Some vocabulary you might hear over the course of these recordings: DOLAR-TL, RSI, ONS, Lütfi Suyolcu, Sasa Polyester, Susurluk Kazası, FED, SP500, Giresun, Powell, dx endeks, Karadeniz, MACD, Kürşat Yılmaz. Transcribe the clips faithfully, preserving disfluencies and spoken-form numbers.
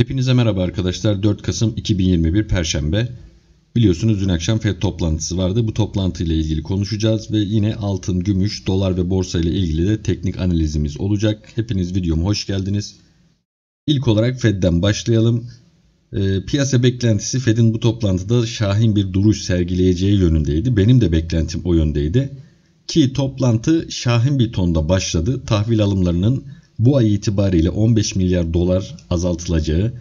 Hepinize merhaba arkadaşlar. dört Kasım iki bin yirmi bir Perşembe. Biliyorsunuz dün akşam FED toplantısı vardı. Bu toplantı ile ilgili konuşacağız ve yine altın, gümüş, dolar ve borsa ile ilgili de teknik analizimiz olacak. Hepiniz videoma hoş geldiniz. İlk olarak FED'den başlayalım. E, piyasa beklentisi FED'in bu toplantıda şahin bir duruş sergileyeceği yönündeydi. Benim de beklentim o yöndeydi. Ki toplantı şahin bir tonda başladı. Tahvil alımlarının bu ay itibariyle on beş milyar dolar azaltılacağı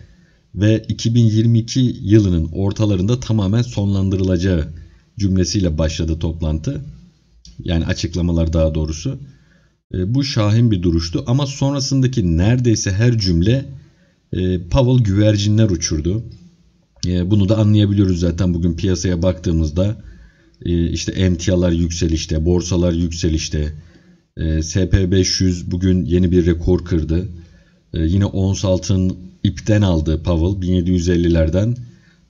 ve iki bin yirmi iki yılının ortalarında tamamen sonlandırılacağı cümlesiyle başladı toplantı. Yani açıklamalar daha doğrusu. E, bu şahin bir duruştu ama sonrasındaki neredeyse her cümle e, Powell güvercinler uçurdu. E, bunu da anlayabiliyoruz zaten bugün piyasaya baktığımızda. E, işte emtialar yükselişte, borsalar yükselişte. S P beş yüz bugün yeni bir rekor kırdı. Yine ons altın ipten aldı Powell bin yedi yüz ellilerden.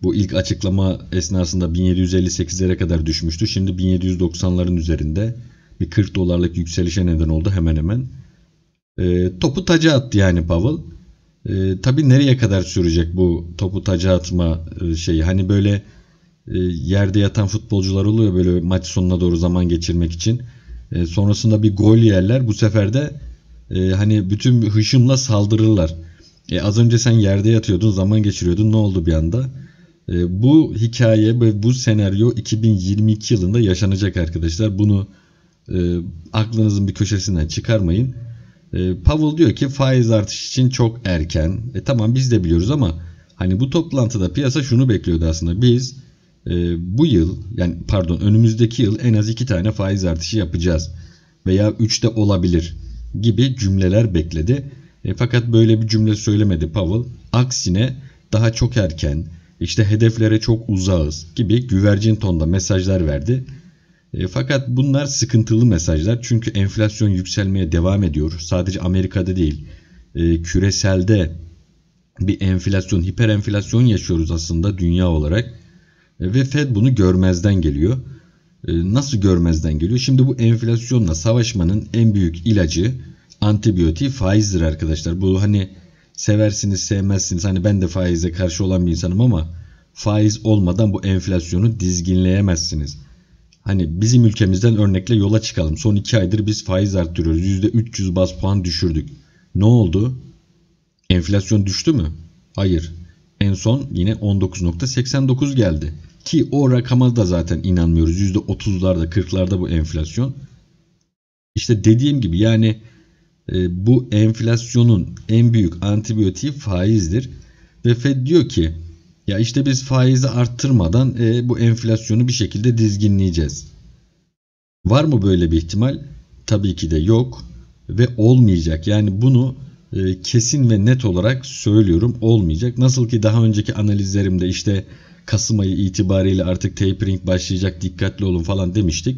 Bu ilk açıklama esnasında bin yedi yüz elli sekizlere kadar düşmüştü. Şimdi bin yedi yüz doksanların üzerinde bir kırk dolarlık yükselişe neden oldu hemen hemen. Topu taca attı yani Powell. Tabii nereye kadar sürecek bu topu taca atma şeyi? Hani böyle yerde yatan futbolcular oluyor böyle maç sonuna doğru zaman geçirmek için. E, sonrasında bir gol yerler. Bu sefer de e, hani bütün hışımla saldırırlar. E, az önce sen yerde yatıyordun, zaman geçiriyordun. Ne oldu bir anda? E, bu hikaye ve bu senaryo iki bin yirmi iki yılında yaşanacak arkadaşlar. Bunu e, aklınızın bir köşesinden çıkarmayın. E, Powell diyor ki faiz artışı için çok erken. E, tamam biz de biliyoruz ama hani bu toplantıda piyasa şunu bekliyordu aslında. Biz bu yıl yani pardon önümüzdeki yıl en az iki tane faiz artışı yapacağız veya üç de olabilir gibi cümleler bekledi. E, fakat böyle bir cümle söylemedi Powell. Aksine daha çok erken, işte hedeflere çok uzağız gibi güvercin tonda mesajlar verdi. E, fakat bunlar sıkıntılı mesajlar çünkü enflasyon yükselmeye devam ediyor. Sadece Amerika'da değil, e, küreselde bir enflasyon, hiper enflasyon yaşıyoruz aslında dünya olarak. Ve Fed bunu görmezden geliyor. Nasıl görmezden geliyor? Şimdi bu enflasyonla savaşmanın en büyük ilacı antibiyotik faizdir arkadaşlar. Bu hani seversiniz sevmezsiniz. Hani ben de faize karşı olan bir insanım ama faiz olmadan bu enflasyonu dizginleyemezsiniz. Hani bizim ülkemizden örnekle yola çıkalım. Son iki aydır biz faiz arttırıyoruz. yüzde üç yüz baz puan düşürdük. Ne oldu? Enflasyon düştü mü? Hayır. En son yine on dokuz nokta seksen dokuz geldi. Ki o rakama da zaten inanmıyoruz. yüzde otuzlarda kırklarda bu enflasyon. İşte dediğim gibi yani e, bu enflasyonun en büyük antibiyotiği faizdir. Ve Fed diyor ki ya işte biz faizi arttırmadan e, bu enflasyonu bir şekilde dizginleyeceğiz. Var mı böyle bir ihtimal? Tabii ki de yok ve olmayacak. Yani bunu kesin ve net olarak söylüyorum olmayacak. Nasıl ki daha önceki analizlerimde işte Kasım ayı itibariyle artık tapering başlayacak dikkatli olun falan demiştik.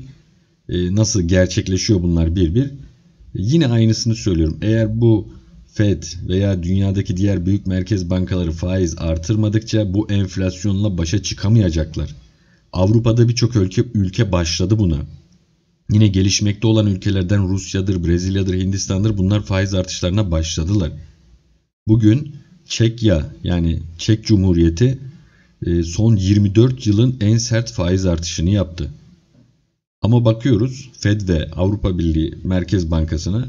Nasıl gerçekleşiyor bunlar bir bir. Yine aynısını söylüyorum. Eğer bu Fed veya dünyadaki diğer büyük merkez bankaları faiz artırmadıkça bu enflasyonla başa çıkamayacaklar. Avrupa'da birçok ülke, ülke başladı buna. Yine gelişmekte olan ülkelerden Rusya'dır, Brezilya'dır, Hindistan'dır bunlar faiz artışlarına başladılar. Bugün Çekya yani Çek Cumhuriyeti son yirmi dört yılın en sert faiz artışını yaptı. Ama bakıyoruz Fed ve Avrupa Birliği Merkez Bankası'na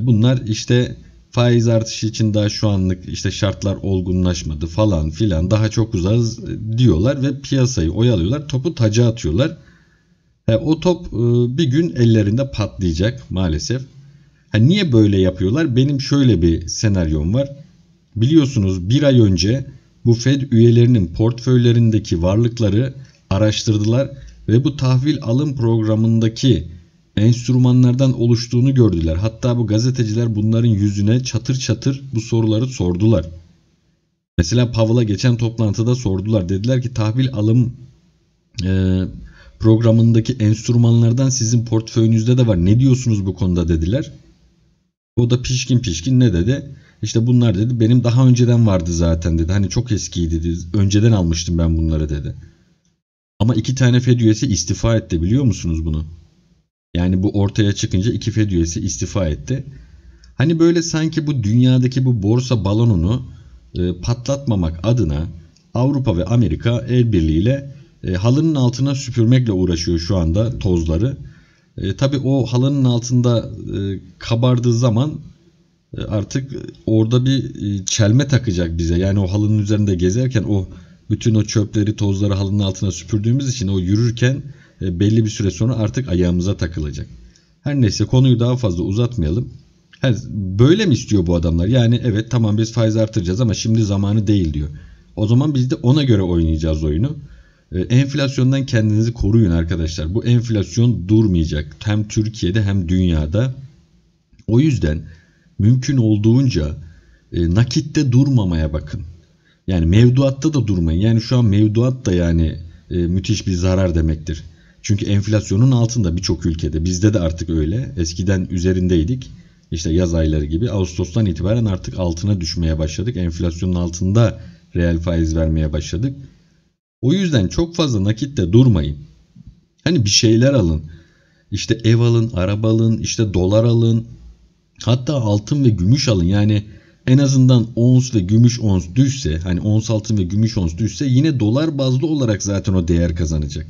bunlar işte faiz artışı için daha şu anlık işte şartlar olgunlaşmadı falan filan daha çok uzağız diyorlar ve piyasayı oyalıyorlar, topu taca atıyorlar. O top bir gün ellerinde patlayacak maalesef. Ha, niye böyle yapıyorlar? Benim şöyle bir senaryom var. Biliyorsunuz bir ay önce bu Fed üyelerinin portföylerindeki varlıkları araştırdılar ve bu tahvil alım programındaki enstrümanlardan oluştuğunu gördüler. Hatta bu gazeteciler bunların yüzüne çatır çatır bu soruları sordular. Mesela Powell'a geçen toplantıda sordular. Dediler ki tahvil alım e, programındaki enstrümanlardan sizin portföyünüzde de var. Ne diyorsunuz bu konuda dediler. O da pişkin pişkin ne dedi? İşte bunlar dedi benim daha önceden vardı zaten dedi. Hani çok eskiydi dedi. Önceden almıştım ben bunları dedi. Ama iki tane Fed üyesi istifa etti biliyor musunuz bunu? Yani bu ortaya çıkınca iki Fed üyesi istifa etti. Hani böyle sanki bu dünyadaki bu borsa balonunu e, patlatmamak adına Avrupa ve Amerika el birliğiyle e, halının altına süpürmekle uğraşıyor şu anda tozları. E, tabii o halının altında e, kabardığı zaman e, artık orada bir e, çelme takacak bize. Yani o halının üzerinde gezerken o bütün o çöpleri, tozları halının altına süpürdüğümüz için o yürürken e, belli bir süre sonra artık ayağımıza takılacak. Her neyse, konuyu daha fazla uzatmayalım. Yani böyle mi istiyor bu adamlar? Yani evet, tamam biz faiz artıracağız ama şimdi zamanı değil diyor. O zaman biz de ona göre oynayacağız oyunu. E, enflasyondan kendinizi koruyun arkadaşlar. Bu enflasyon durmayacak. Hem Türkiye'de hem dünyada. O yüzden mümkün olduğunca e, nakitte durmamaya bakın. Yani mevduatta da durmayın. Yani şu an mevduat da yani e, müthiş bir zarar demektir. Çünkü enflasyonun altında birçok ülkede. Bizde de artık öyle. Eskiden üzerindeydik. İşte yaz ayları gibi Ağustos'tan itibaren artık altına düşmeye başladık. Enflasyonun altında reel faiz vermeye başladık. O yüzden çok fazla nakitte durmayın. Hani bir şeyler alın. İşte ev alın, araba alın, işte dolar alın. Hatta altın ve gümüş alın. Yani en azından ons ve gümüş ons düşse, hani ons altın ve gümüş ons düşse yine dolar bazlı olarak zaten o değer kazanacak.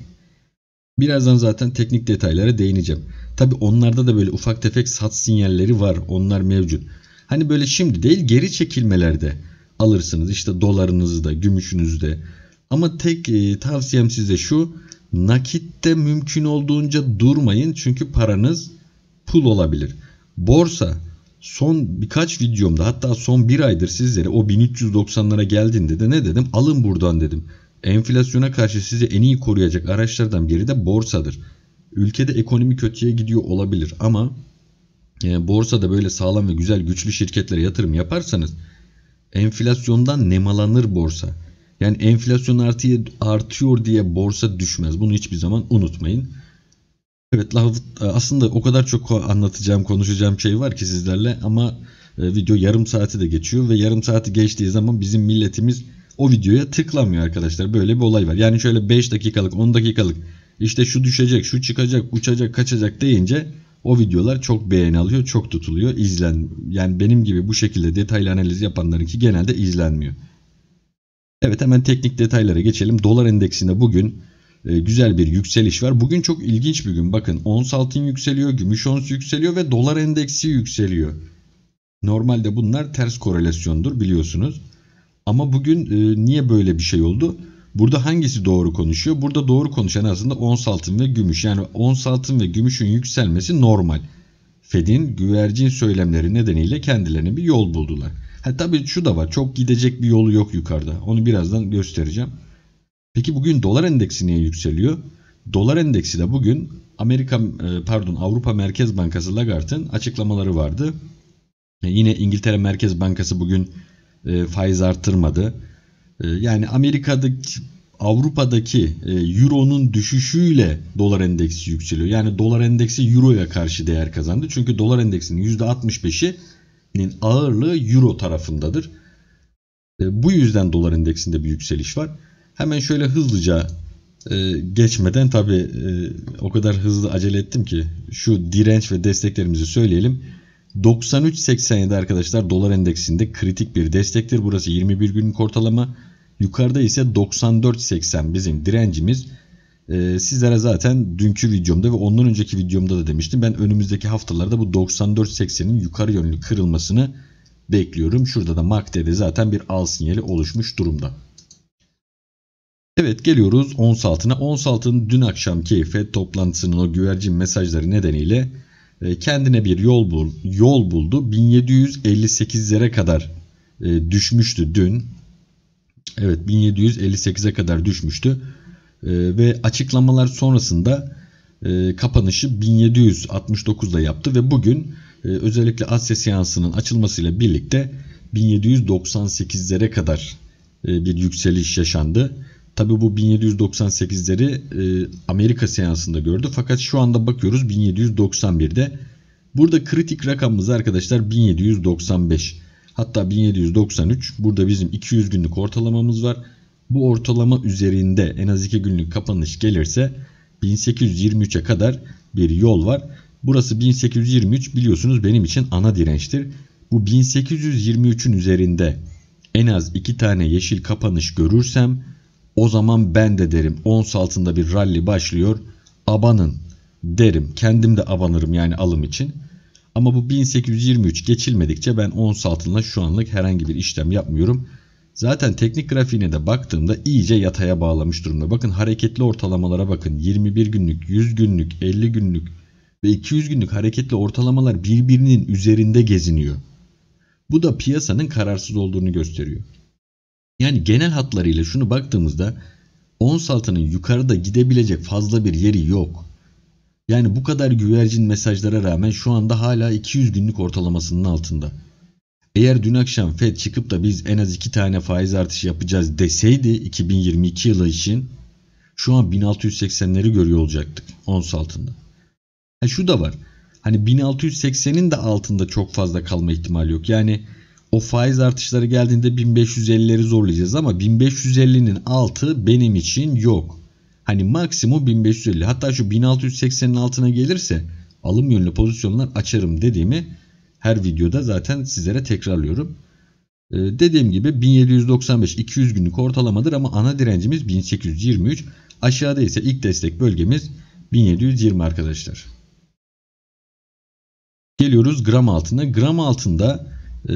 Birazdan zaten teknik detaylara değineceğim. Tabi onlarda da böyle ufak tefek sat sinyalleri var. Onlar mevcut. Hani böyle şimdi değil, geri çekilmelerde alırsınız. İşte dolarınızı da, gümüşünüzü de. Ama tek e, tavsiyem size şu. Nakitte mümkün olduğunca durmayın. Çünkü paranız pul olabilir. Borsa son birkaç videomda, hatta son bir aydır sizlere o bin üç yüz doksanlara geldiğinde de ne dedim? Alın buradan dedim. Enflasyona karşı sizi en iyi koruyacak araçlardan biri de borsadır. Ülkede ekonomi kötüye gidiyor olabilir ama e, borsada böyle sağlam ve güzel güçlü şirketlere yatırım yaparsanız enflasyondan nemalanır borsa. Yani enflasyon artıyor, artıyor diye borsa düşmez. Bunu hiçbir zaman unutmayın. Evet, aslında o kadar çok anlatacağım, konuşacağım şey var ki sizlerle ama e, video yarım saati de geçiyor ve yarım saati geçtiği zaman bizim milletimiz o videoya tıklamıyor arkadaşlar. Böyle bir olay var. Yani şöyle beş dakikalık, on dakikalık işte şu düşecek, şu çıkacak, uçacak, kaçacak deyince o videolar çok beğeni alıyor, çok tutuluyor, izlen. Yani benim gibi bu şekilde detaylı analiz yapanlarınki genelde izlenmiyor. Evet, hemen teknik detaylara geçelim. Dolar endeksinde bugün e, güzel bir yükseliş var. Bugün çok ilginç bir gün. Bakın ons altın yükseliyor, gümüş ons yükseliyor ve dolar endeksi yükseliyor. Normalde bunlar ters korelasyondur biliyorsunuz. Ama bugün e, niye böyle bir şey oldu? Burada hangisi doğru konuşuyor? Burada doğru konuşan aslında ons altın ve gümüş. Yani ons altın ve gümüşün yükselmesi normal. Fed'in güvercin söylemleri nedeniyle kendilerine bir yol buldular. Ha, tabii şu da var. Çok gidecek bir yolu yok yukarıda. Onu birazdan göstereceğim. Peki bugün dolar endeksi niye yükseliyor? Dolar endeksi de bugün Amerika e, pardon Avrupa Merkez Bankası Lagarde'ın açıklamaları vardı. E, yine İngiltere Merkez Bankası bugün E, faiz artırmadı. E, yani Amerika'daki, Avrupa'daki e, Euro'nun düşüşüyle dolar endeksi yükseliyor. Yani dolar endeksi Euro'ya karşı değer kazandı. Çünkü dolar endeksinin yüzde altmış beşi'nin ağırlığı Euro tarafındadır. E, bu yüzden dolar endeksinde bir yükseliş var. Hemen şöyle hızlıca e, geçmeden, tabii e, o kadar hızlı acele ettim ki şu direnç ve desteklerimizi söyleyelim. doksan üç seksen yedi arkadaşlar dolar endeksinde kritik bir destektir. Burası yirmi bir günlük ortalama. Yukarıda ise doksan dört seksen bizim direncimiz. Ee, sizlere zaten dünkü videomda ve ondan önceki videomda da demiştim. Ben önümüzdeki haftalarda bu doksan dört seksenin yukarı yönlü kırılmasını bekliyorum. Şurada da M A C D'de zaten bir al sinyali oluşmuş durumda. Evet, geliyoruz ons altına. Ons altın dün akşamki F E D toplantısının o güvercin mesajları nedeniyle kendine bir yol, bul, yol buldu. bin yedi yüz elli sekizlere kadar e, düşmüştü dün. Evet, bin yedi yüz elli sekize kadar düşmüştü. E, ve açıklamalar sonrasında e, kapanışı bin yedi yüz altmış dokuz'da yaptı ve bugün e, özellikle Asya seansının açılmasıyla birlikte bin yedi yüz doksan sekizlere kadar e, bir yükseliş yaşandı. Tabi bu bin yedi yüz doksan sekizleri e, Amerika seansında gördü. Fakat şu anda bakıyoruz bin yedi yüz doksan bir'de. Burada kritik rakamımız arkadaşlar bin yedi yüz doksan beş. Hatta bin yedi yüz doksan üç. Burada bizim iki yüz günlük ortalamamız var. Bu ortalama üzerinde en az iki günlük kapanış gelirse bin sekiz yüz yirmi üç'e kadar bir yol var. Burası bin sekiz yüz yirmi üç, biliyorsunuz benim için ana dirençtir. Bu bin sekiz yüz yirmi üç'ün üzerinde en az iki tane yeşil kapanış görürsem o zaman ben de derim ons altında bir rally başlıyor, abanın derim. Kendim de abanırım yani alım için. Ama bu bin sekiz yüz yirmi üç geçilmedikçe ben ons altında şu anlık herhangi bir işlem yapmıyorum. Zaten teknik grafiğine de baktığımda iyice yataya bağlamış durumda. Bakın hareketli ortalamalara bakın. yirmi bir günlük, yüz günlük, elli günlük ve iki yüz günlük hareketli ortalamalar birbirinin üzerinde geziniyor. Bu da piyasanın kararsız olduğunu gösteriyor. Yani genel hatlarıyla şunu baktığımızda ons altının yukarıda gidebilecek fazla bir yeri yok. Yani bu kadar güvercin mesajlara rağmen şu anda hala iki yüz günlük ortalamasının altında. Eğer dün akşam FED çıkıp da biz en az iki tane faiz artışı yapacağız deseydi iki bin yirmi iki yılı için şu an bin altı yüz seksenleri görüyor olacaktık ons altında. Ha şu da var. Hani bin altı yüz seksenin de altında çok fazla kalma ihtimali yok. Yani o faiz artışları geldiğinde bin beş yüz ellileri zorlayacağız ama bin beş yüz ellinin altı benim için yok. Hani maksimum bin beş yüz elli. Hatta şu bin altı yüz seksenin altına gelirse alım yönlü pozisyonlar açarım dediğimi her videoda zaten sizlere tekrarlıyorum. Ee, dediğim gibi bin yedi yüz doksan beş iki yüz günlük ortalamadır ama ana direncimiz bin sekiz yüz yirmi üç. Aşağıda ise ilk destek bölgemiz bin yedi yüz yirmi arkadaşlar. Geliyoruz gram altına. Gram altında e,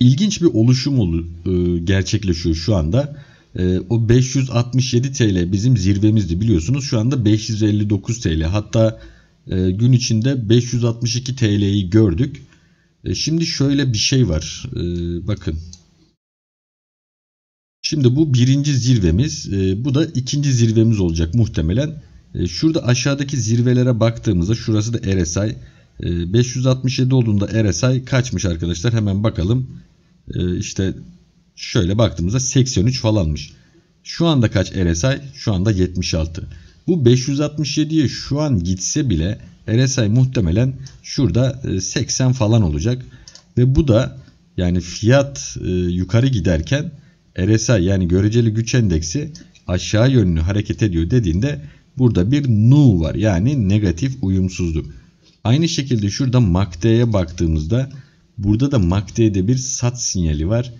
ilginç bir oluşum e, gerçekleşiyor şu anda. E, o beş yüz altmış yedi TL bizim zirvemizdi biliyorsunuz. Şu anda beş yüz elli dokuz TL. Hatta e, gün içinde beş yüz altmış iki TL'yi gördük. E, şimdi şöyle bir şey var. E, bakın. Şimdi bu birinci zirvemiz. E, bu da ikinci zirvemiz olacak muhtemelen. E, şurada aşağıdaki zirvelere baktığımızda şurası da R S I. beş yüz altmış yedi olduğunda R S I kaçmış arkadaşlar? Hemen bakalım. İşte şöyle baktığımızda seksen üç falanmış. Şu anda kaç R S I? Şu anda yetmiş altı. Bu beş yüz altmış yediye şu an gitse bile R S I muhtemelen şurada seksen falan olacak. Ve bu da yani fiyat yukarı giderken R S I yani göreceli güç endeksi aşağı yönlü hareket ediyor dediğinde burada bir nu var. Yani negatif uyumsuzluk. Aynı şekilde şurada M A C D'ye baktığımızda burada da M A C D'de bir sat sinyali var.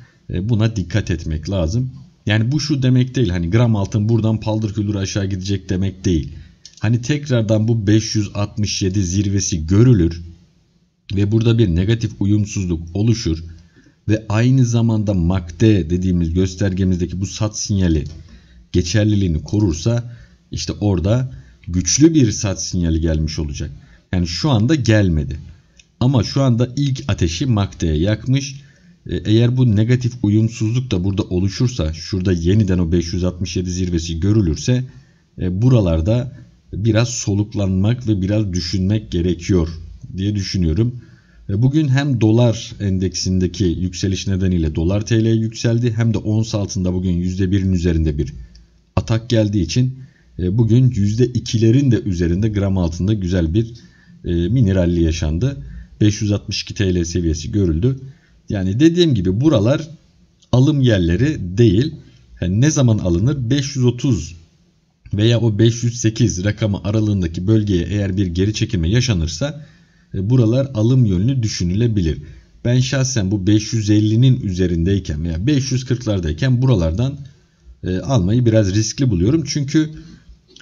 Buna dikkat etmek lazım. Yani bu şu demek değil. Hani gram altın buradan paldır küldür aşağı gidecek demek değil. Hani tekrardan bu beş yüz altmış yedi zirvesi görülür ve burada bir negatif uyumsuzluk oluşur ve aynı zamanda M A C D dediğimiz göstergemizdeki bu sat sinyali geçerliliğini korursa işte orada güçlü bir sat sinyali gelmiş olacak. Yani şu anda gelmedi. Ama şu anda ilk ateşi M A C D'ye yakmış. Eğer bu negatif uyumsuzluk da burada oluşursa, şurada yeniden o beş yüz altmış yedi zirvesi görülürse e, buralarda biraz soluklanmak ve biraz düşünmek gerekiyor diye düşünüyorum. E, bugün hem dolar endeksindeki yükseliş nedeniyle dolar T L yükseldi hem de ons altında bugün yüzde birin üzerinde bir atak geldiği için e, bugün yüzde ikilerin de üzerinde gram altında güzel bir mineralli yaşandı. beş yüz altmış iki TL seviyesi görüldü. Yani dediğim gibi buralar alım yerleri değil. Yani ne zaman alınır? beş yüz otuz veya o beş yüz sekiz rakamı aralığındaki bölgeye eğer bir geri çekilme yaşanırsa buralar alım yönlü düşünülebilir. Ben şahsen bu beş yüz ellinin üzerindeyken veya beş yüz kırklardayken buralardan almayı biraz riskli buluyorum. Çünkü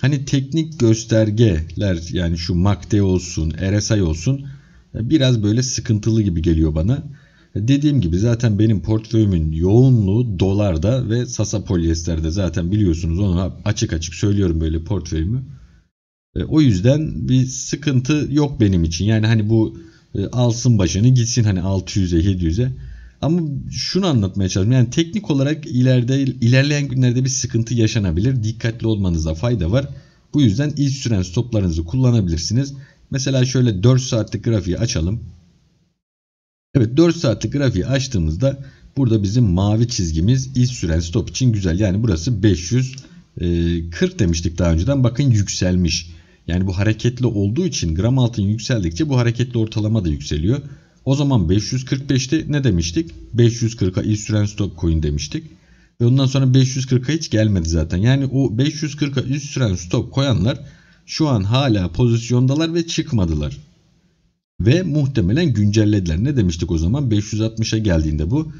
hani teknik göstergeler yani şu M A C D olsun, R S I olsun biraz böyle sıkıntılı gibi geliyor bana. Dediğim gibi zaten benim portföyümün yoğunluğu dolarda ve Sasa Polyester'de zaten biliyorsunuz onu açık açık söylüyorum böyle portföyümü. O yüzden bir sıkıntı yok benim için. Yani hani bu alsın başını gitsin hani altı yüze yedi yüze. Ama şunu anlatmaya çalışıyorum. Yani teknik olarak ileride ilerleyen günlerde bir sıkıntı yaşanabilir. Dikkatli olmanıza fayda var. Bu yüzden iz süren stoplarınızı kullanabilirsiniz. Mesela şöyle dört saatlik grafiği açalım. Evet, dört saatlik grafiği açtığımızda burada bizim mavi çizgimiz iz süren stop için güzel. Yani burası beş yüz kırk demiştik daha önceden. Bakın yükselmiş. Yani bu hareketli olduğu için gram altın yükseldikçe bu hareketli ortalama da yükseliyor. O zaman beş yüz kırk beşte ne demiştik? beş yüz kırka iz süren stop koyun demiştik. Ve ondan sonra beş yüz kırka hiç gelmedi zaten. Yani o beş yüz kırka iz süren stop koyanlar şu an hala pozisyondalar ve çıkmadılar. Ve muhtemelen güncellediler. Ne demiştik o zaman? beş yüz altmışa geldiğinde bu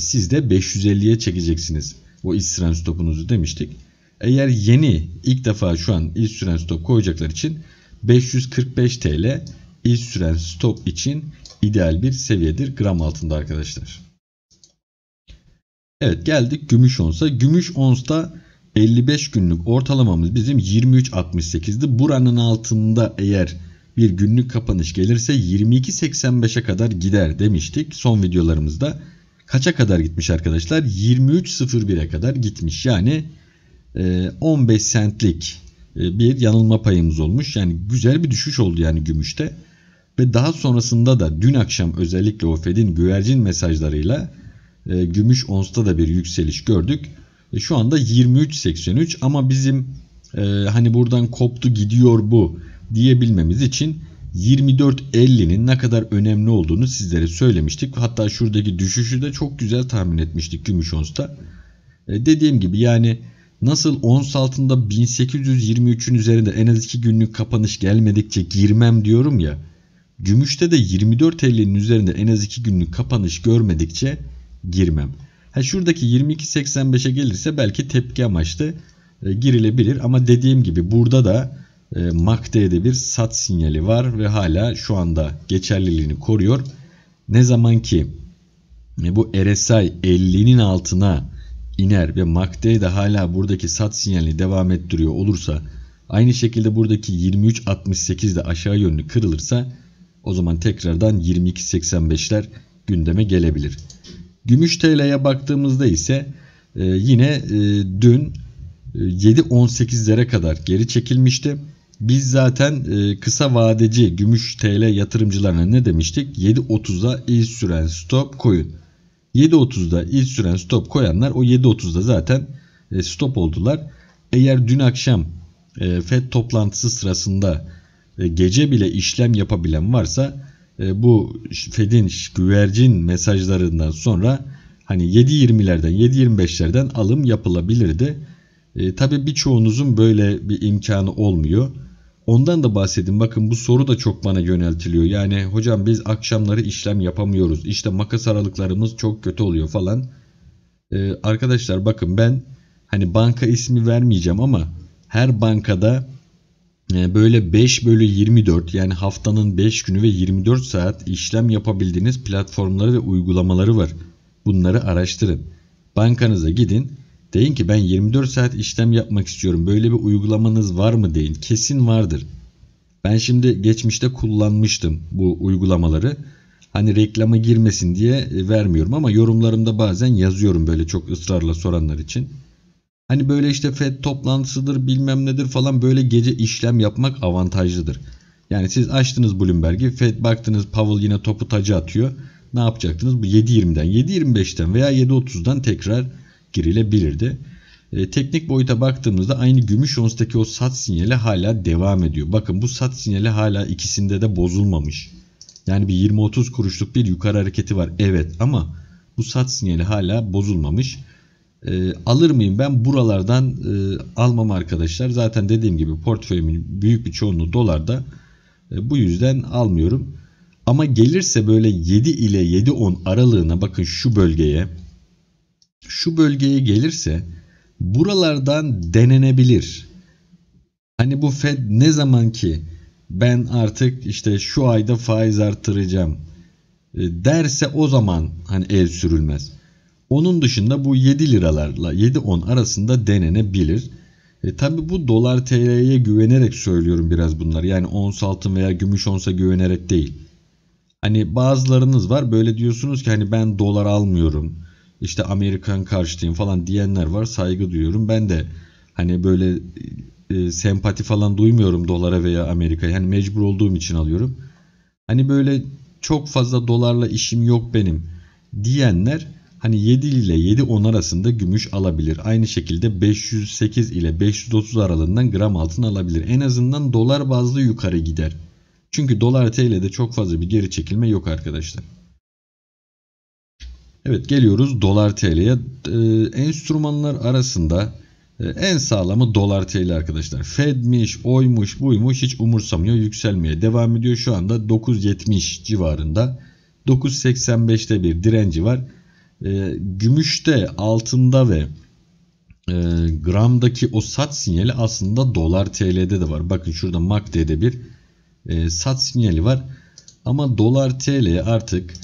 siz de beş yüz elliye çekeceksiniz. O iç süren stopunuzu demiştik. Eğer yeni ilk defa şu an iç süren stop koyacaklar için beş yüz kırk beş TL iç süren stop için ideal bir seviyedir gram altında arkadaşlar. Evet, geldik gümüş onsa. Gümüş onsta elli beş günlük ortalamamız bizim yirmi üç altmış sekiz'di. Buranın altında eğer bir günlük kapanış gelirse yirmi iki seksen beş'e kadar gider demiştik son videolarımızda. Kaça kadar gitmiş arkadaşlar? yirmi üç sıfır bir'e kadar gitmiş. Yani on beş sentlik bir yanılma payımız olmuş. Yani güzel bir düşüş oldu yani gümüşte. Ve daha sonrasında da dün akşam özellikle o Fed'in güvercin mesajlarıyla gümüş onsta da bir yükseliş gördük. Şu anda yirmi üç seksen üç, ama bizim e, hani buradan koptu gidiyor bu diyebilmemiz için yirmi dört elli'nin ne kadar önemli olduğunu sizlere söylemiştik. Hatta şuradaki düşüşü de çok güzel tahmin etmiştik gümüş onsta. E, dediğim gibi yani nasıl ons altında bin sekiz yüz yirmi üç'ün üzerinde en az iki günlük kapanış gelmedikçe girmem diyorum ya. Gümüşte de yirmi dört elli'nin üzerinde en az iki günlük kapanış görmedikçe girmem. Ha, şuradaki yirmi iki seksen beş'e gelirse belki tepki amaçlı e, girilebilir. Ama dediğim gibi burada da e, M A C D'de bir sat sinyali var ve hala şu anda geçerliliğini koruyor. Ne zaman ki e, bu R S I elli'nin altına iner ve M A C D'de hala buradaki sat sinyalini devam ettiriyor olursa, aynı şekilde buradaki yirmi üç altmış sekiz'de aşağı yönlü kırılırsa, o zaman tekrardan yirmi iki seksen beş'ler gündeme gelebilir. Gümüş T L'ye baktığımızda ise e, yine e, dün e, yedi on sekiz'lere kadar geri çekilmişti. Biz zaten e, kısa vadeci gümüş T L yatırımcılarına ne demiştik? yedi otuz'a ilk süren stop koyun. yedi otuz'da ilk süren stop koyanlar o yedi otuz'da zaten e, stop oldular. Eğer dün akşam e, F E D toplantısı sırasında e, gece bile işlem yapabilen varsa, bu Fed'in güvercin mesajlarından sonra hani yedi yirmi'lerden yedi yirmi beş'lerden alım yapılabilirdi. E, tabii birçoğunuzun böyle bir imkanı olmuyor. Ondan da bahsedeyim. Bakın bu soru da çok bana yöneltiliyor. Yani hocam biz akşamları işlem yapamıyoruz. İşte makas aralıklarımız çok kötü oluyor falan. E, arkadaşlar bakın, ben hani banka ismi vermeyeceğim ama her bankada böyle beş bölü yirmi dört, yani haftanın beş günü ve yirmi dört saat işlem yapabildiğiniz platformları ve uygulamaları var. Bunları araştırın. Bankanıza gidin. Deyin ki ben yirmi dört saat işlem yapmak istiyorum. Böyle bir uygulamanız var mı deyin. Kesin vardır. Ben şimdi geçmişte kullanmıştım bu uygulamaları. Hani reklama girmesin diye vermiyorum ama yorumlarımda bazen yazıyorum böyle çok ısrarla soranlar için. Hani böyle işte F E D toplantısıdır bilmem nedir falan, böyle gece işlem yapmak avantajlıdır. Yani siz açtınız Bloomberg'i, F E D baktınız Powell yine topu taca atıyor. Ne yapacaktınız? Bu yedi yirmi'den, yedi yirmi beş'ten veya yedi otuz'dan tekrar girilebilirdi. E, teknik boyuta baktığımızda aynı gümüş ons'taki o sat sinyali hala devam ediyor. Bakın bu sat sinyali hala ikisinde de bozulmamış. Yani bir yirmi otuz kuruşluk bir yukarı hareketi var, evet, ama bu sat sinyali hala bozulmamış. E, alır mıyım ben buralardan? E, almam arkadaşlar. Zaten dediğim gibi portföyümün büyük bir çoğunluğu dolarda. E, bu yüzden almıyorum. Ama gelirse böyle yedi ile yedi on aralığına, bakın şu bölgeye, şu bölgeye gelirse buralardan denenebilir. Hani bu Fed ne zaman ki ben artık işte şu ayda faiz artıracağım e, derse, o zaman hani el sürülmez. Onun dışında bu yedi liralarla yedi on arasında denenebilir. E tabi bu dolar T L'ye güvenerek söylüyorum biraz bunları. Yani ons altın veya gümüş onsa güvenerek değil. Hani bazılarınız var böyle diyorsunuz ki hani ben dolar almıyorum, İşte Amerikan karşıtıyım falan diyenler var. Saygı duyuyorum. Ben de hani böyle e, sempati falan duymuyorum dolara veya Amerika'ya. Yani mecbur olduğum için alıyorum. Hani böyle çok fazla dolarla işim yok benim diyenler hani yedi ile yedi on arasında gümüş alabilir. Aynı şekilde beş yüz sekiz ile beş yüz otuz aralığından gram altın alabilir. En azından dolar bazlı yukarı gider. Çünkü dolar T L'de çok fazla bir geri çekilme yok arkadaşlar. Evet, geliyoruz dolar T L'ye. Ee, enstrümanlar arasında e, en sağlamı dolar T L arkadaşlar. Fed'miş, oymuş, buymuş hiç umursamıyor. Yükselmeye devam ediyor. Şu anda dokuz yetmiş civarında. dokuz seksen beş'te bir direnci var. E, gümüşte, altında ve e, gramdaki o sat sinyali aslında dolar T L'de de var. Bakın şurada M A C D'de bir e, sat sinyali var. Ama dolar T L artık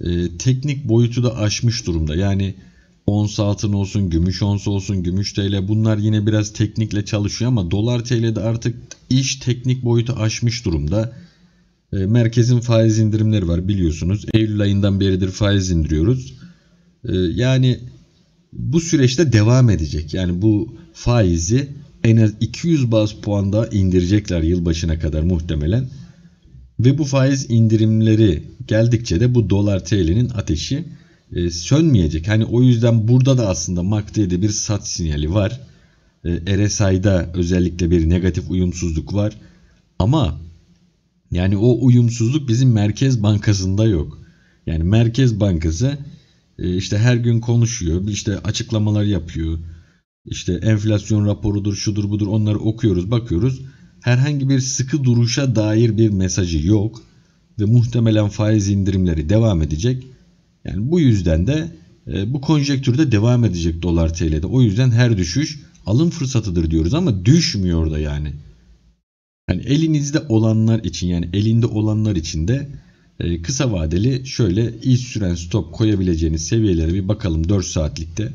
e, teknik boyutu da aşmış durumda. Yani ons altın olsun, gümüş ons olsun, gümüş T L, bunlar yine biraz teknikle çalışıyor ama dolar T L'de artık iş teknik boyutu aşmış durumda. E, merkezin faiz indirimleri var biliyorsunuz. Eylül ayından beridir faiz indiriyoruz. E, yani bu süreçte devam edecek. Yani bu faizi en az iki yüz baz puan daha indirecekler yılbaşına kadar muhtemelen. Ve bu faiz indirimleri geldikçe de bu dolar T L'nin ateşi e, sönmeyecek. Hani o yüzden burada da aslında M A C D'de bir sat sinyali var. E, R S I'da özellikle bir negatif uyumsuzluk var. Ama yani o uyumsuzluk bizim Merkez Bankası'nda yok. Yani Merkez Bankası e, işte her gün konuşuyor, işte açıklamalar yapıyor. İşte enflasyon raporudur, şudur budur, onları okuyoruz, bakıyoruz. Herhangi bir sıkı duruşa dair bir mesajı yok ve muhtemelen faiz indirimleri devam edecek. Yani bu yüzden de e, bu konjektürde devam edecek dolar T L'de. O yüzden her düşüş alım fırsatıdır diyoruz ama düşmüyor da yani. Yani elinizde olanlar için, yani elinde olanlar için de e, kısa vadeli şöyle iz süren stop koyabileceğiniz seviyelere bir bakalım dört saatlikte.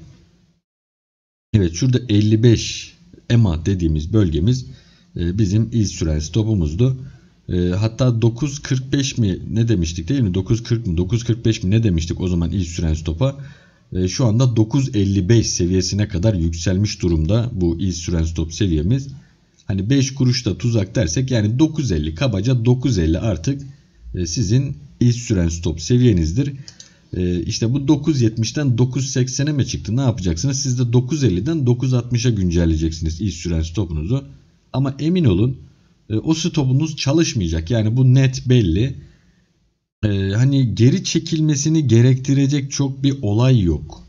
Evet, şurada elli beş E M A dediğimiz bölgemiz bizim iz süren stopumuzdu. Hatta dokuz kırk beş mi ne demiştik değil mi? dokuz kırk mı? dokuz kırk beş mi ne demiştik o zaman iz süren stopa? Şu anda dokuz elli beş seviyesine kadar yükselmiş durumda bu iz süren stop seviyemiz. Hani beş kuruş da tuzak dersek yani dokuz elli, kabaca dokuz elli artık sizin iz süren stop seviyenizdir. İşte bu dokuz yetmişten dokuz seksene mi çıktı? Ne yapacaksınız? Siz de dokuz elliden dokuz altmışa güncelleyeceksiniz iz süren stopunuzu. Ama emin olun o stopunuz çalışmayacak. Yani bu net belli. Ee, hani geri çekilmesini gerektirecek çok bir olay yok.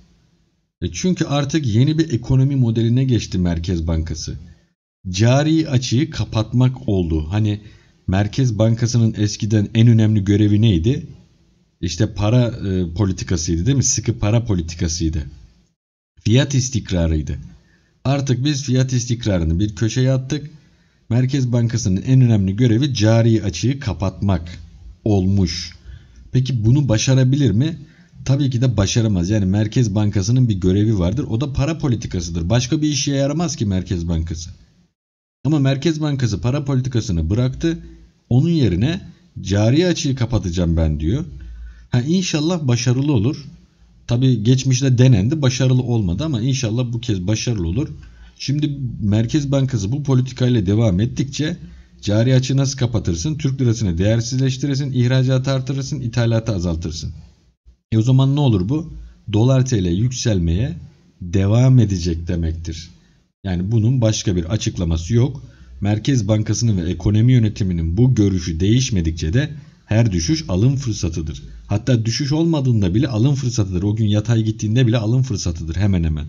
E çünkü artık yeni bir ekonomi modeline geçti Merkez Bankası. Cari açığı kapatmak oldu. Hani Merkez Bankası'nın eskiden en önemli görevi neydi? İşte para e, politikasıydı değil mi? Sıkı para politikasıydı. Fiyat istikrarıydı. Artık biz fiyat istikrarını bir köşeye attık. Merkez Bankası'nın en önemli görevi cari açığı kapatmak olmuş. Peki bunu başarabilir mi? Tabii ki de başaramaz. Yani Merkez Bankası'nın bir görevi vardır. O da para politikasıdır. Başka bir işe yaramaz ki Merkez Bankası. Ama Merkez Bankası para politikasını bıraktı. Onun yerine cari açığı kapatacağım ben diyor. Ha, inşallah başarılı olur. Tabii geçmişte denendi, başarılı olmadı ama inşallah bu kez başarılı olur. Şimdi Merkez Bankası bu politikayla devam ettikçe cari açığı nasıl kapatırsın? Türk lirasını değersizleştirirsin, ihracatı artırırsın, ithalatı azaltırsın. E o zaman ne olur bu? Dolar T L yükselmeye devam edecek demektir. Yani bunun başka bir açıklaması yok. Merkez Bankası'nın ve ekonomi yönetiminin bu görüşü değişmedikçe de her düşüş alım fırsatıdır. Hatta düşüş olmadığında bile alım fırsatıdır. O gün yatay gittiğinde bile alım fırsatıdır hemen hemen.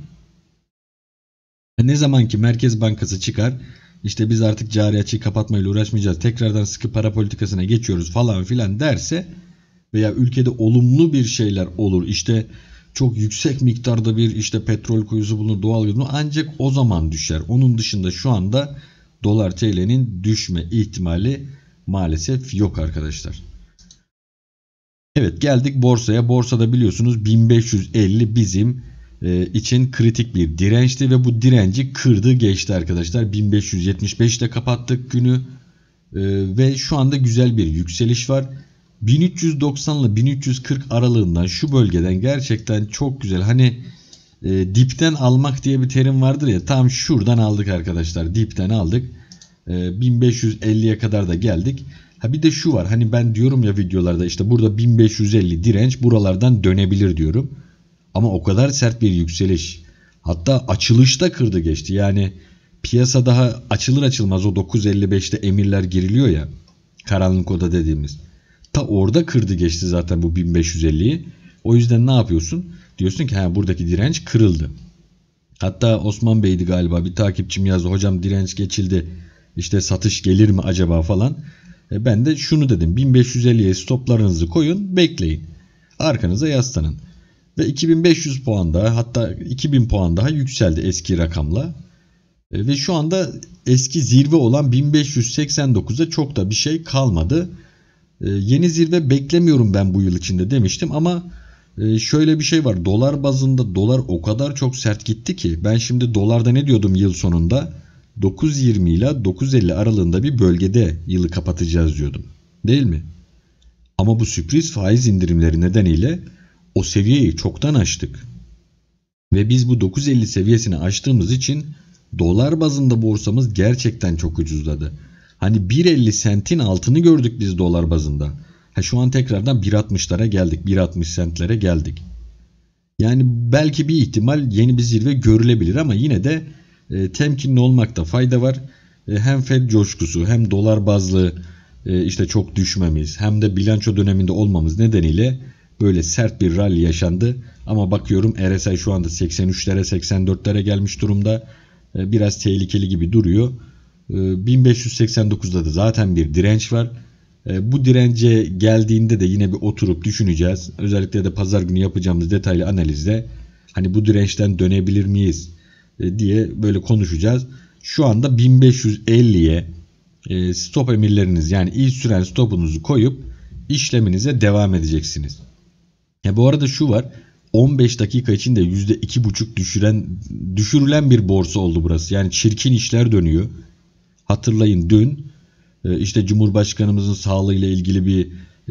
Ne zaman ki Merkez Bankası çıkar, işte biz artık cari açığı kapatmayla uğraşmayacağız, tekrardan sıkı para politikasına geçiyoruz falan filan derse veya ülkede olumlu bir şeyler olur, işte çok yüksek miktarda bir işte petrol kuyusu bulunur, doğal gaz bulunur, ancak o zaman düşer. Onun dışında şu anda dolar T L'nin düşme ihtimali maalesef yok arkadaşlar. Evet, geldik borsaya. Borsada biliyorsunuz bin beş yüz elli bizim e, için kritik bir dirençti ve bu direnci kırdı geçti arkadaşlar. bin beş yüz yetmiş beşte kapattık günü e, ve şu anda güzel bir yükseliş var. bin üç yüz doksan ile bin üç yüz kırk aralığından, şu bölgeden gerçekten çok güzel. Hani e, dipten almak diye bir terim vardır ya, tam şuradan aldık arkadaşlar, dipten aldık. bin beş yüz elliye kadar da geldik. Ha bir de şu var, hani ben diyorum ya videolarda, işte burada bin beş yüz elli direnç, buralardan dönebilir diyorum. Ama o kadar sert bir yükseliş, hatta açılışta kırdı geçti. Yani piyasa daha açılır açılmaz o dokuz elli beşte emirler giriliyor ya, karanlık oda dediğimiz, ta orada kırdı geçti zaten bu bin beş yüz elliyi. O yüzden ne yapıyorsun? Diyorsun ki ha, buradaki direnç kırıldı. Hatta Osman Bey'di galiba, bir takipçim yazdı, hocam direnç geçildi, İşte satış gelir mi acaba falan. E ben de şunu dedim: bin beş yüz elliye stoplarınızı koyun, bekleyin, arkanıza yaslanın. Ve iki bin beş yüz puan daha, hatta iki bin puan daha yükseldi eski rakamla. Ve şu anda eski zirve olan bin beş yüz seksen dokuz'a çok da bir şey kalmadı. Yeni zirve beklemiyorum ben bu yıl içinde demiştim ama şöyle bir şey var. Dolar bazında dolar o kadar çok sert gitti ki ben şimdi dolarda ne diyordum yıl sonunda? dokuz yirmi ile dokuz elli aralığında bir bölgede yılı kapatacağız diyordum. Değil mi? Ama bu sürpriz faiz indirimleri nedeniyle o seviyeyi çoktan aştık. Ve biz bu dokuz elli seviyesini aştığımız için dolar bazında borsamız gerçekten çok ucuzladı. Hani bir elli sentin altını gördük biz dolar bazında. Ha, şu an tekrardan bir altmışlara geldik. bir altmış sentlere geldik. Yani belki bir ihtimal yeni bir zirve görülebilir ama yine de e, temkinli olmakta fayda var. E, hem Fed coşkusu hem dolar bazlı e, işte çok düşmemiz hem de bilanço döneminde olmamız nedeniyle böyle sert bir rally yaşandı. Ama bakıyorum R S I şu anda seksen üçlere seksen dörtlere gelmiş durumda. E, biraz tehlikeli gibi duruyor. E, bin beş yüz seksen dokuz'da da zaten bir direnç var. Bu dirence geldiğinde de yine bir oturup düşüneceğiz. Özellikle de pazar günü yapacağımız detaylı analizde hani bu dirençten dönebilir miyiz diye böyle konuşacağız. Şu anda bin beş yüz elli'ye stop emirleriniz yani ilk süren stopunuzu koyup işleminize devam edeceksiniz. Ya bu arada şu var, on beş dakika içinde yüzde iki buçuk düşüren, düşürülen bir borsa oldu burası. Yani çirkin işler dönüyor. Hatırlayın dün İşte Cumhurbaşkanımızın sağlığıyla ilgili bir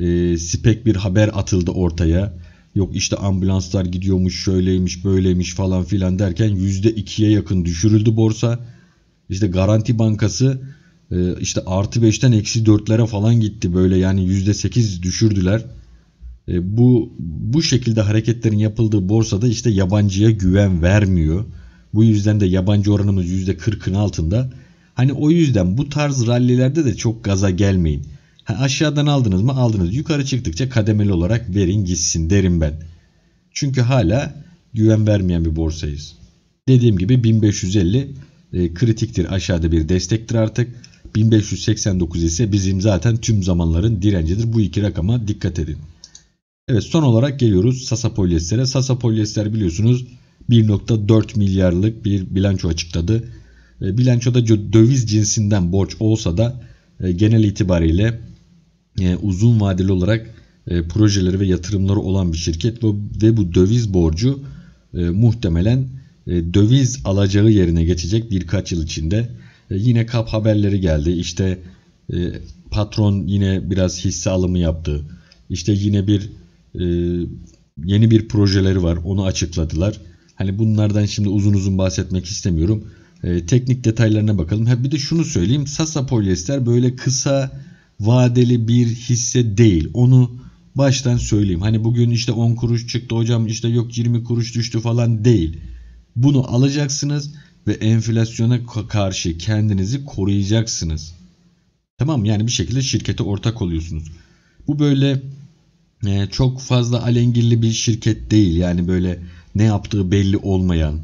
e, spek bir haber atıldı ortaya. Yok işte ambulanslar gidiyormuş, şöyleymiş, böyleymiş falan filan derken yüzde ikiye yakın düşürüldü borsa. İşte Garanti Bankası e, işte artı beşten eksi dörtlere falan gitti böyle, yani yüzde sekiz düşürdüler. E, bu bu şekilde hareketlerin yapıldığı borsada işte yabancıya güven vermiyor. Bu yüzden de yabancı oranımız yüzde kırk'ın altında. Hani o yüzden bu tarz rallilerde de çok gaza gelmeyin. Ha, aşağıdan aldınız mı? Aldınız. Yukarı çıktıkça kademeli olarak verin gitsin derim ben. Çünkü hala güven vermeyen bir borsayız. Dediğim gibi bin beş yüz elli e, kritiktir. Aşağıda bir destektir artık. bin beş yüz seksen dokuz ise bizim zaten tüm zamanların direncidir. Bu iki rakama dikkat edin. Evet, son olarak geliyoruz Sasa Polyester'e. Sasa Polyester biliyorsunuz bir nokta dört milyarlık bir bilanço açıkladı. Bilançoda döviz cinsinden borç olsa da genel itibariyle uzun vadeli olarak projeleri ve yatırımları olan bir şirket ve bu döviz borcu muhtemelen döviz alacağı yerine geçecek birkaç yıl içinde. Yine kap haberleri geldi. İşte patron yine biraz hisse alımı yaptı. İşte yine bir yeni bir projeleri var. Onu açıkladılar. Hani bunlardan şimdi uzun uzun bahsetmek istemiyorum. Teknik detaylarına bakalım. Ha, bir de şunu söyleyeyim. Sasa Polyester böyle kısa vadeli bir hisse değil. Onu baştan söyleyeyim. Hani bugün işte on kuruş çıktı hocam, işte yok yirmi kuruş düştü falan değil. Bunu alacaksınız ve enflasyona karşı kendinizi koruyacaksınız. Tamam, yani bir şekilde şirkete ortak oluyorsunuz. Bu böyle çok fazla alengirli bir şirket değil. Yani böyle ne yaptığı belli olmayan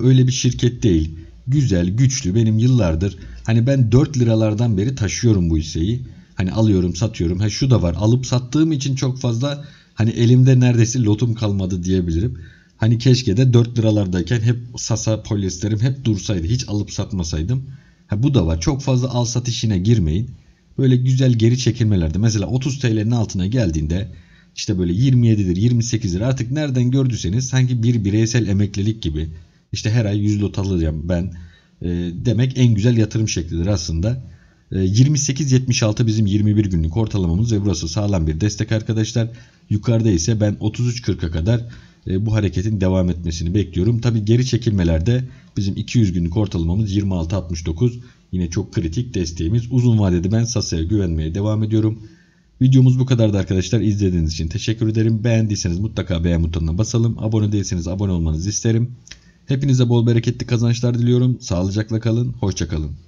öyle bir şirket değil. Güzel, güçlü. Benim yıllardır hani ben dört liralardan beri taşıyorum bu hisseyi. Hani alıyorum, satıyorum. Ha, şu da var. Alıp sattığım için çok fazla hani elimde neredeyse lotum kalmadı diyebilirim. Hani keşke de dört liralardayken hep Sasa Polyester'im hep dursaydı. Hiç alıp satmasaydım. Ha, bu da var. Çok fazla al sat işine girmeyin. Böyle güzel geri çekilmelerde. Mesela otuz TL'nin altına geldiğinde İşte böyle yirmi yedidir yirmi sekizdir artık nereden gördüyseniz, sanki bir bireysel emeklilik gibi. İşte her ay yüz lot alacağım ben e, demek en güzel yatırım şeklidir aslında. E, yirmi sekiz yetmiş altı bizim yirmi bir günlük ortalamamız ve burası sağlam bir destek arkadaşlar. Yukarıda ise ben otuz üç kırk'a kadar e, bu hareketin devam etmesini bekliyorum. Tabi geri çekilmelerde bizim iki yüz günlük ortalamamız yirmi altı altmış dokuz, yine çok kritik desteğimiz. Uzun vadede ben Sasa'ya güvenmeye devam ediyorum. Videomuz bu kadardı arkadaşlar. İzlediğiniz için teşekkür ederim. Beğendiyseniz mutlaka beğen butonuna basalım. Abone değilseniz abone olmanızı isterim. Hepinize bol bereketli kazançlar diliyorum. Sağlıcakla kalın. Hoşça kalın.